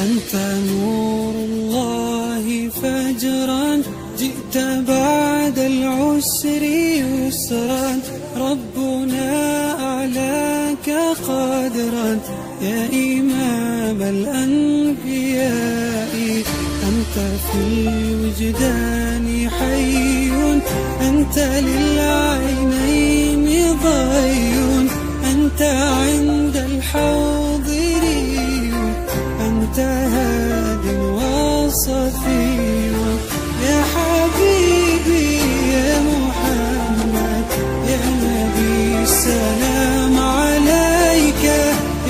أنت نور الله فجرا، جئت بعد العسر يسرا، ربنا أعلاك قادرا يا إمام الأنبياء. أنت في الوجدان حي، أنت للعينين ضي، أنت عند الحاضرين، أنت هاد وصفي يا حبيبي يا محمد يا نبي السلام عليك،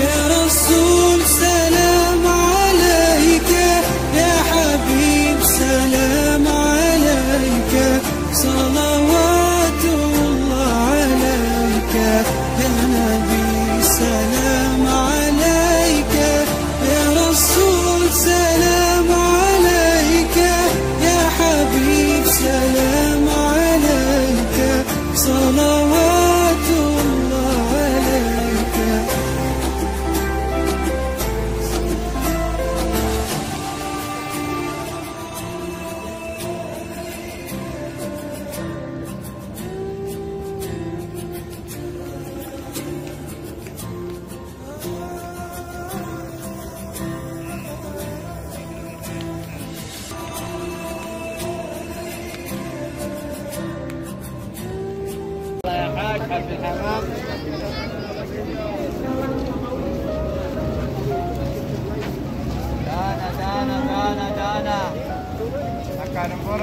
يا رسول سلام عليك، يا حبيب سلام عليك، صلوات الله عليك يا نبي سلام عليك، يا رسول سلام عليك، يا حبيب سلام عليك، صلوات الله عليك.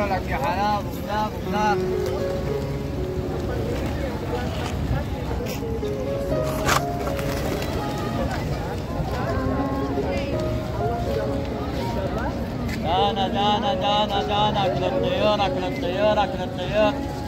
لك يا حلال وبلاك وبلاك دانا دانا دانا دانا، اكل الطيور اكل الطيور اكل الطيور.